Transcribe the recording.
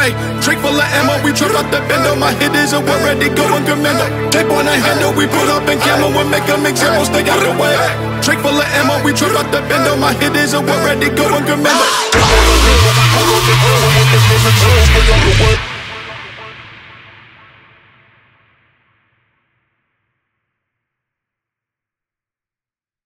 Ayy, drink full of ammo, we drop out the bando. My hitters are already going commando. Tape on a handle, we put up in camo and make them examples, stay out of the way. Drink full of ammo, we drop out the bando. My hitters are already going commando.